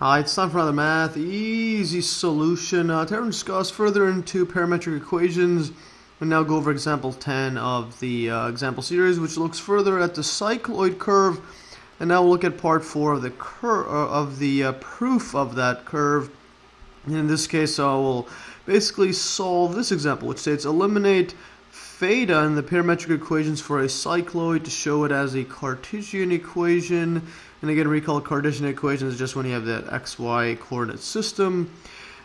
Hi, it's time for another Math Easy Solution. Today we're going to discuss further into parametric equations. We now go over example 10 of the example series, which looks further at the cycloid curve, and now we'll look at part 4 of the proof of that curve. And in this case, I will basically solve this example, which states eliminate theta in the parametric equations for a cycloid to show it as a Cartesian equation. And again, recall Cartesian equations is just when you have that xy coordinate system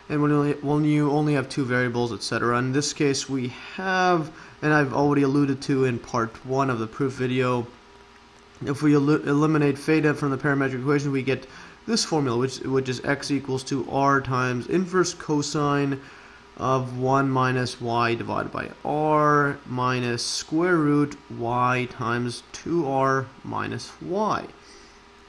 and when you only have two variables, etc. In this case, we have, and I've already alluded to in part 1 of the proof video, if we eliminate theta from the parametric equation, we get this formula, which is x equals to r times inverse cosine of 1 minus y divided by r minus square root y times 2r minus y.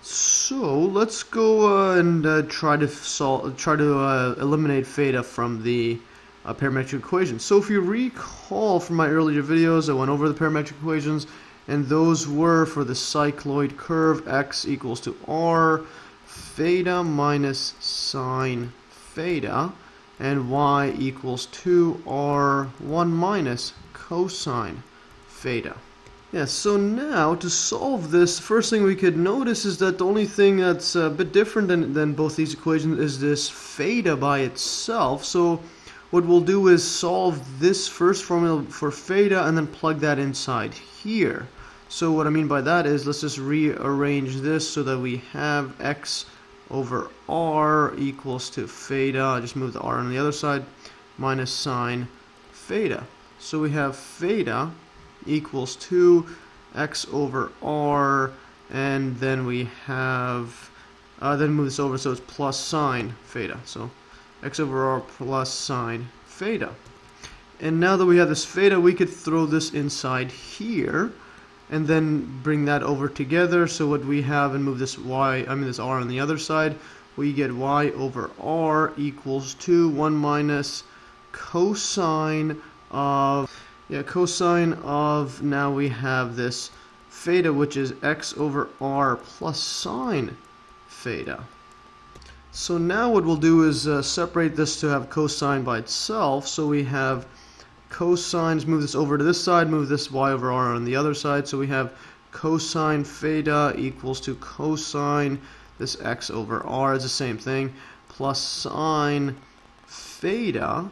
So let's go and try to eliminate theta from the parametric equation. So if you recall from my earlier videos, I went over the parametric equations, and those were for the cycloid curve x equals to r theta minus sine theta, and y equals 2r1 minus cosine theta. Yeah, so now to solve this, the first thing we could notice is that the only thing that's a bit different than both these equations is this theta by itself. So what we'll do is solve this first formula for theta and then plug that inside here. So what I mean by that is, let's just rearrange this so that we have x over r equals to theta, I just move the r on the other side, minus sine theta. So we have theta equals 2x over r, and then we have, then move this over so it's plus sine theta. So x over r plus sine theta. And now that we have this theta, we could throw this inside here, and then bring that over together. So what we have, and move this r on the other side, we get y over r equals 1 minus cosine of, now we have this theta, which is x over r plus sine theta. So now what we'll do is separate this to have cosine by itself. So we have cosines, move this over to this side, move this y over r on the other side, so we have cosine theta equals to cosine, this x over r is the same thing, plus sine theta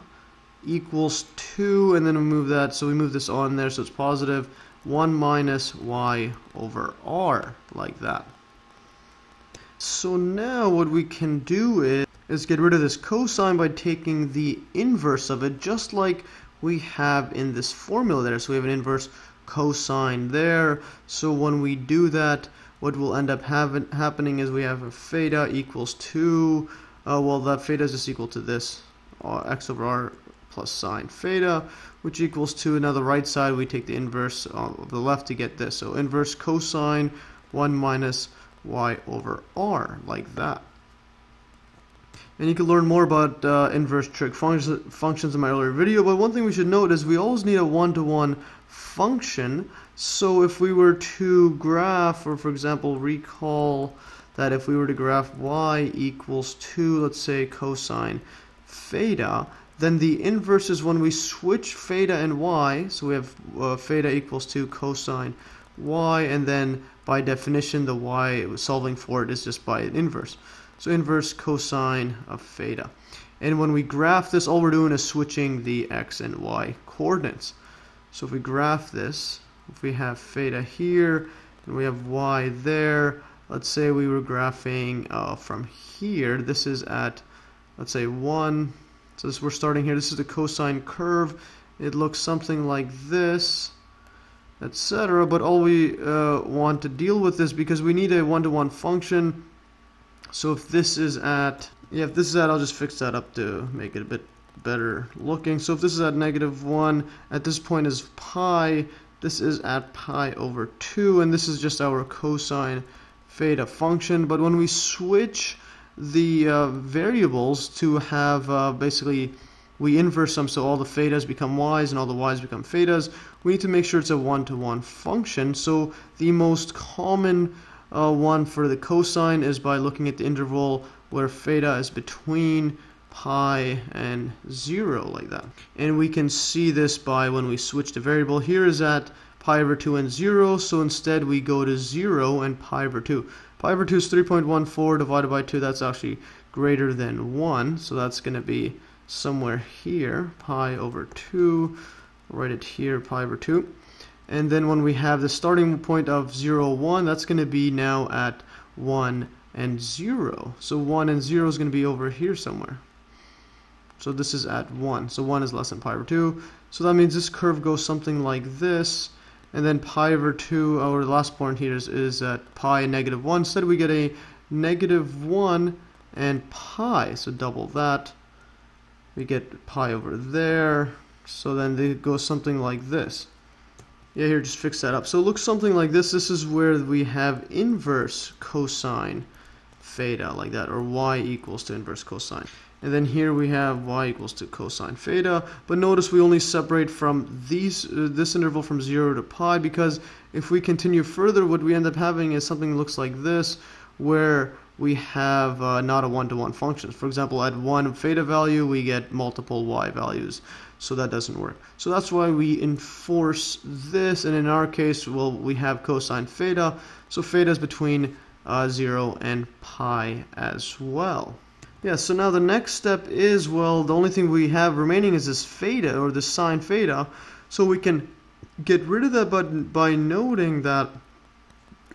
equals 2, and then we move that, so we move this on there so it's positive, 1 minus y over r, like that. So now what we can do is get rid of this cosine by taking the inverse of it, just like we have in this formula there. So we have an inverse cosine there, so when we do that, what will end up happening is we have a theta equals 2, well, that theta is just equal to this x over r plus sine theta, which equals 2, and now the right side we take the inverse of the left to get this, so inverse cosine 1 minus y over r, like that. And you can learn more about inverse trig functions in my earlier video, but one thing we should note is we always need a one-to-one function. So if we were to graph, or for example, recall that if we were to graph y equals 2, let's say cosine theta, then the inverse is when we switch theta and y, so we have theta equals 2 cosine y, and then by definition the y solving for it is just by an inverse. So inverse cosine of theta. And when we graph this, all we're doing is switching the x and y coordinates. So if we graph this, if we have theta here and we have y there, let's say we were graphing from here. This is at, let's say, 1. So we're starting here. This is the cosine curve. It looks something like this, etc. But all we want to deal with is, because we need a one-to-one function, so if this is at, I'll just fix that up to make it a bit better looking. So if this is at -1, at this point is pi, this is at pi over 2, and this is just our cosine theta function. But when we switch the variables to have, basically, we inverse them, so all the thetas become y's and all the y's become thetas, we need to make sure it's a one-to-one function. So the most common one for the cosine is by looking at the interval where theta is between pi and 0, like that. And we can see this by when we switch the variable. Here is at pi over 2 and 0, so instead we go to 0 and pi over 2. Pi over 2 is 3.14 divided by 2. That's actually greater than 1, so that's going to be somewhere here, pi over 2. Write it here, pi over 2. And then when we have the starting point of 0, 1, that's going to be now at 1 and 0. So 1 and 0 is going to be over here somewhere. So this is at 1. So 1 is less than pi over 2. So that means this curve goes something like this. And then pi over 2, our last point here is at pi negative 1. Instead we get a negative 1 and pi. So double that. We get pi over there. So then it goes something like this. Yeah, here, just fix that up. So it looks something like this. This is where we have inverse cosine theta, like that, or y equals to inverse cosine. And then here we have y equals to cosine theta. But notice we only separate from these this interval from 0 to pi, because if we continue further, what we end up having is something that looks like this, where we have not a one-to-one function. For example, at one theta value, we get multiple y values. So that doesn't work. So that's why we enforce this. And in our case, well, we have cosine theta. So theta is between 0 and pi as well. Yeah, so now the next step is, well, the only thing we have remaining is this theta, or this sine theta. So we can get rid of that by noting that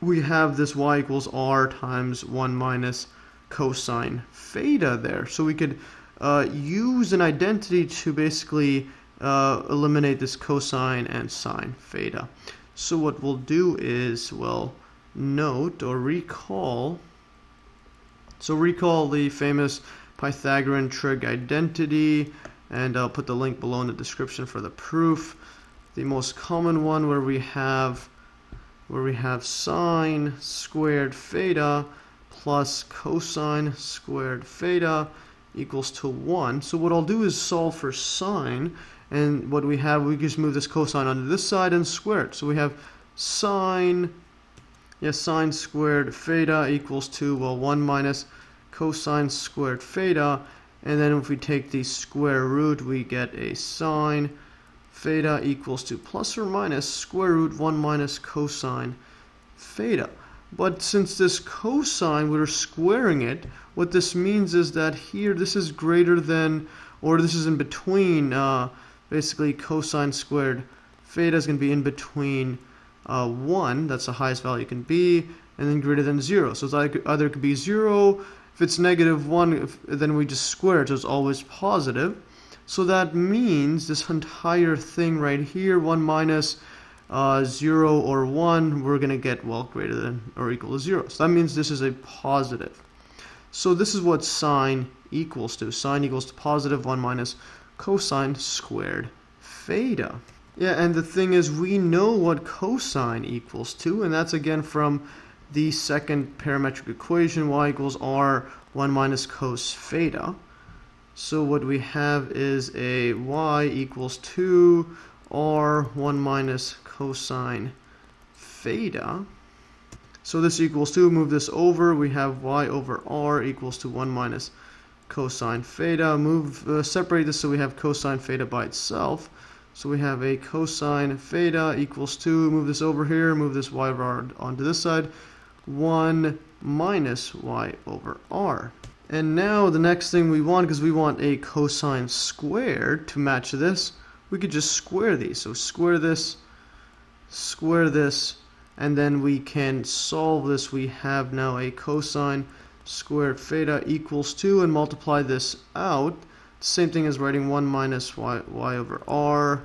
we have this y equals r times 1 minus cosine theta there. So we could use an identity to basically eliminate this cosine and sine theta. So what we'll do is, well, note or recall. So recall the famous Pythagorean trig identity, and I'll put the link below in the description for the proof. The most common one where we have sine squared theta plus cosine squared theta equals to 1. So what I'll do is solve for sine, and what we have, we just move this cosine onto this side and square it. So we have sine, yes, sine squared theta equals to, well, 1 minus cosine squared theta, and then if we take the square root, we get a sine theta equals to plus or minus square root 1 minus cosine theta. But since this cosine, we're squaring it, what this means is that here this is greater than, or this is in between, basically cosine squared theta is going to be in between 1, that's the highest value it can be, and then greater than 0. So it's either it could be 0, if it's negative 1, then we just square it, so it's always positive. So that means this entire thing right here, 1 minus 0 or 1, we're going to get, well, greater than or equal to 0. So that means this is a positive. So this is what sine equals to. Sine equals to positive 1 minus cosine squared theta. Yeah, and the thing is, we know what cosine equals to, and that's again from the second parametric equation, y equals r 1 minus cos theta. So what we have is a y equals 2 r 1 minus cosine theta. So this equals 2, move this over, we have y over r equals to 1 minus cosine theta. Move, separate this so we have cosine theta by itself. So we have a cosine theta equals 2, move this over here, move this y over r onto this side, 1 minus y over r. And now the next thing we want, because we want a cosine squared to match this, we could just square these. So square this, and then we can solve this. We have now a cosine squared theta equals 2, and multiply this out. Same thing as writing 1 minus y over r,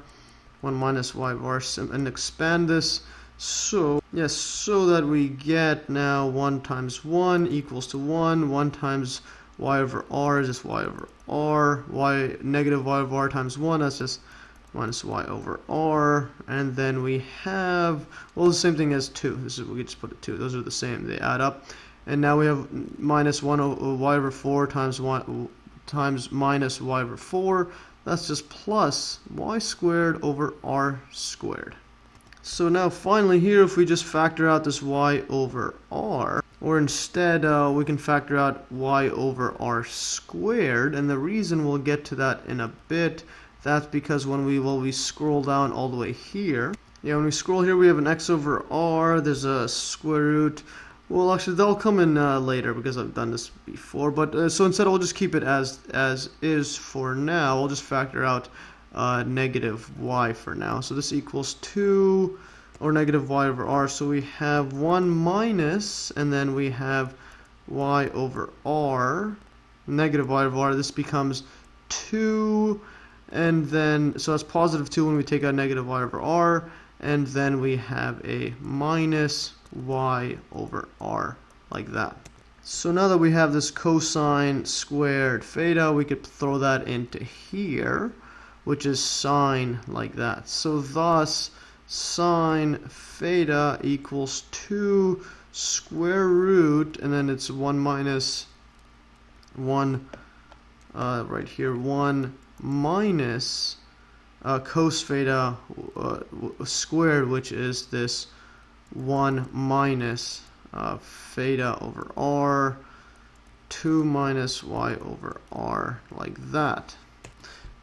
1 minus y over r, and expand this. So, yes, so that we get now 1 times 1 equals to 1. 1 times y over r is just y over r. Y, negative y over r times 1, that's just minus y over r. And then we have, well, the same thing as 2. This is, we just put it 2. Those are the same. They add up. And now we have minus 1 y over 4 times 1 times minus y over 4. That's just plus y squared over r squared. So now finally here, if we just factor out this y over r, or instead we can factor out y over r squared, and the reason we'll get to that in a bit, that's because when we scroll down all the way here, when we scroll here we have an x over r, there's a square root. Well, actually, they'll come in later because I've done this before. But so instead, I'll just keep it as is for now. I'll just factor out negative y for now. So this equals 2 or negative y over r. So we have 1 minus, and then we have y over r, negative y over r. This becomes 2, and then so that's positive 2 when we take out negative y over r, and then we have a minus y over r, like that. So now that we have this cosine squared theta, we could throw that into here, which is sine, like that. So thus sine theta equals 2 square root, and then it's 1 minus 1 right here, 1 minus cos theta squared, which is this 1 minus theta over r, 2 minus y over r, like that.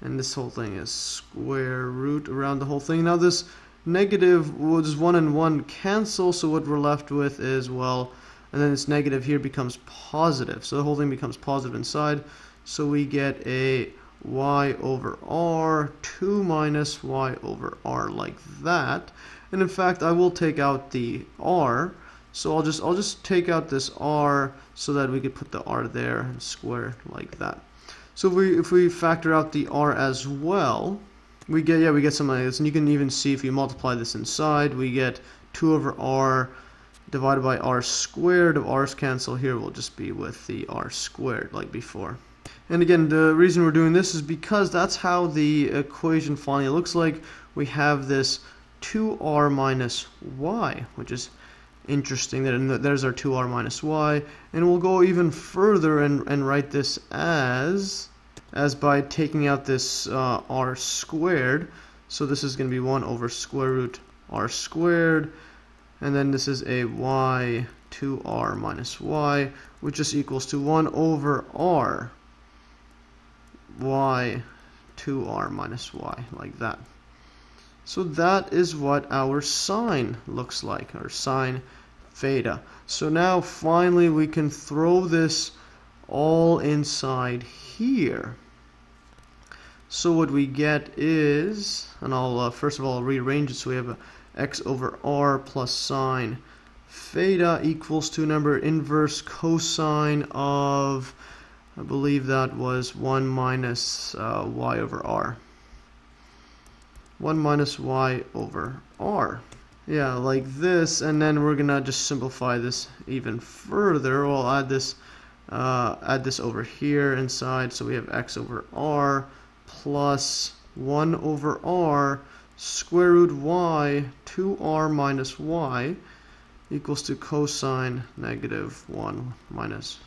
And this whole thing is square root around the whole thing. Now this negative, was 1 and 1 cancel, so what we're left with is, well, and then this negative here becomes positive, so the whole thing becomes positive inside, so we get a y over r, 2 minus y over r, like that. And in fact, I will take out the r, so I'll just take out this r so that we could put the r there and square, like that. So if we factor out the r as well, we get something like this, and you can even see if you multiply this inside, we get 2 over r divided by r squared. If r's cancel here, will just be with the r squared, like before. And again, the reason we're doing this is because that's how the equation finally looks like. We have this 2r minus y, which is interesting. There's our 2r minus y. And we'll go even further and write this as by taking out this r squared. So this is going to be 1 over square root r squared. And then this is a y, 2r minus y, which just equals to 1 over r. y 2r minus y, like that. So that is what our sine looks like, our sine theta. So now finally we can throw this all inside here. So what we get is, and I'll first of all I'll rearrange it, so we have a x over r plus sine theta equals to number inverse cosine of, I believe that was 1 minus y over r. 1 minus y over r. Yeah, like this, and then we're going to just simplify this even further. We'll add this over here inside, so we have x over r plus 1 over r square root y 2r minus y equals to cosine negative 1 minus y.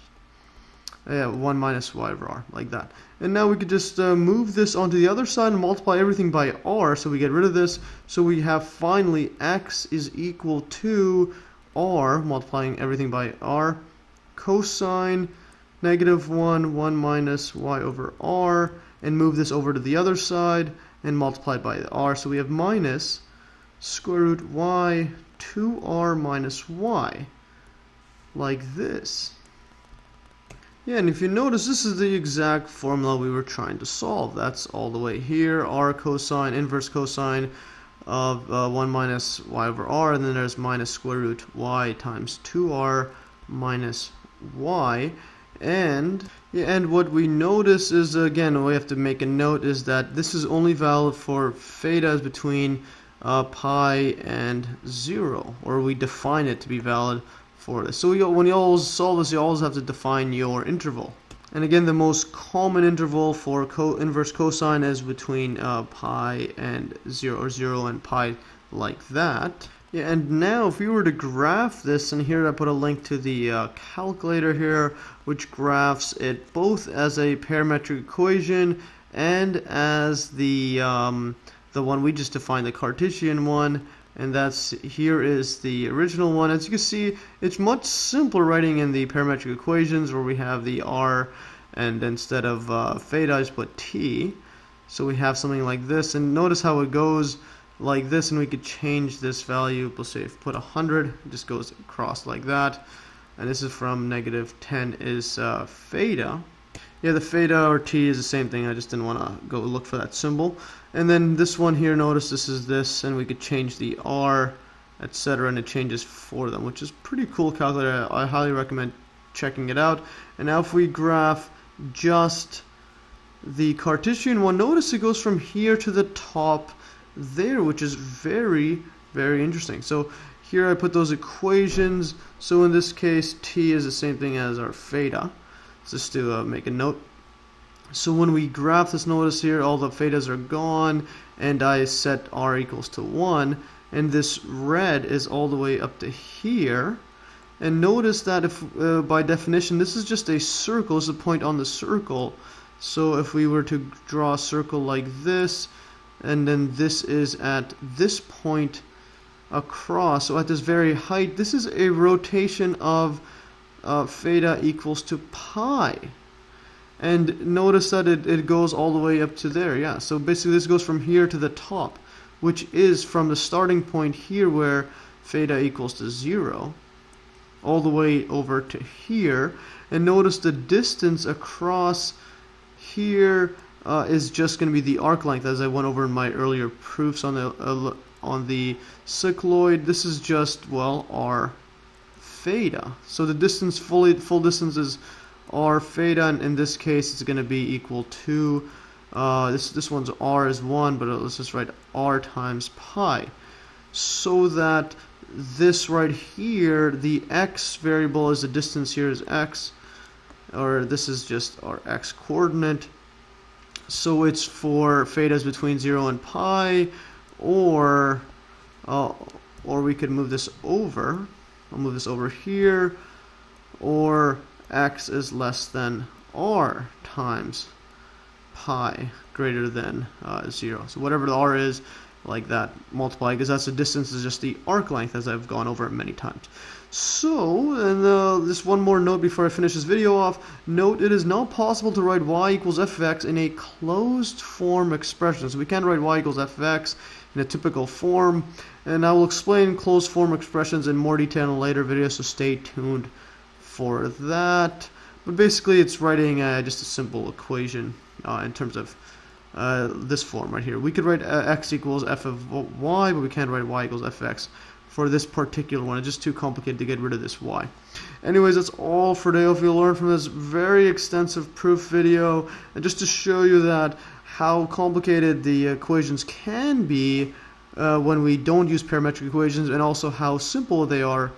Yeah, 1 minus y over r, like that. And now we could just move this onto the other side and multiply everything by r, so we get rid of this. So we have finally x is equal to r, multiplying everything by r, cosine negative 1 minus y over r, and move this over to the other side and multiply by r. So we have minus square root y 2r minus y, like this. Yeah, and if you notice, this is the exact formula we were trying to solve. That's all the way here, r cosine, inverse cosine of 1 minus y over r, and then there's minus square root y times 2r minus y. And what we notice is, again, we have to make a note, is that this is only valid for thetas between pi and 0, or we define it to be valid for this. So when you always solve this, you always have to define your interval. And again, the most common interval for inverse cosine is between pi and 0, or 0 and pi, like that. Yeah, and now if we were to graph this, and here I put a link to the calculator here, which graphs it both as a parametric equation and as the one we just defined, the Cartesian one, And that's, here is the original one. As you can see, it's much simpler writing in the parametric equations where we have the r, and instead of theta, I just put t. So we have something like this, and notice how it goes like this, and we could change this value. Let's say if put 100, it just goes across like that. And this is from -10 is theta. Yeah, the theta or t is the same thing. I just didn't want to go look for that symbol. And then this one here, notice this is this, and we could change the r, etc., and it changes for them, which is pretty cool calculator. I highly recommend checking it out. And now if we graph just the Cartesian one, notice it goes from here to the top there, which is very, very interesting. So here I put those equations. So in this case, t is the same thing as our theta. Just to make a note. So when we graph this, notice here all the thetas are gone, and I set r equals to 1, and this red is all the way up to here. And notice that if by definition this is just a circle, it's a point on the circle. So if we were to draw a circle like this, and then this is at this point across, so at this very height, this is a rotation of theta equals to pi. And notice that it goes all the way up to there. Yeah, so basically this goes from here to the top, which is from the starting point here where theta equals to 0 all the way over to here. And notice the distance across here is just going to be the arc length, as I went over in my earlier proofs on the cycloid. This is just, well, r theta. So the distance, full distance is r theta, and in this case it's going to be equal to this one's r is 1, but let's just write r times pi, so that this right here, the x variable is the distance, here is x, or this is just our x coordinate. So it's for thetas between 0 and pi, or we could move this over. I'll move this over here, or x is less than r times pi greater than 0. So whatever the r is, like that, multiply, because that's the distance, is just the arc length, as I've gone over many times. So, and just one more note before I finish this video off. Note, it is not possible to write y equals f of x in a closed form expression. So we can't write y equals f of x in a typical form, and I will explain closed form expressions in more detail in a later video, so stay tuned for that. But basically it's writing just a simple equation in terms of this form right here. We could write x equals f of y, but we can't write y equals f of x for this particular one. It's just too complicated to get rid of this y. Anyways, that's all for today. If you learned from this very extensive proof video, and just to show you that how complicated the equations can be when we don't use parametric equations, and also how simple they are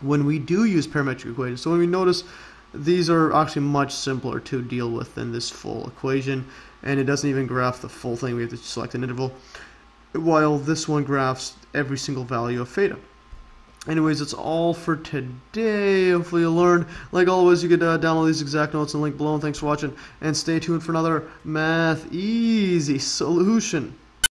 when we do use parametric equations. So when we notice, these are actually much simpler to deal with than this full equation, and it doesn't even graph the full thing. We have to select an interval, while this one graphs every single value of theta. Anyways, that's all for today. Hopefully you learned. Like always, you could download these exact notes and link below. And thanks for watching. And stay tuned for another Math Easy Solution.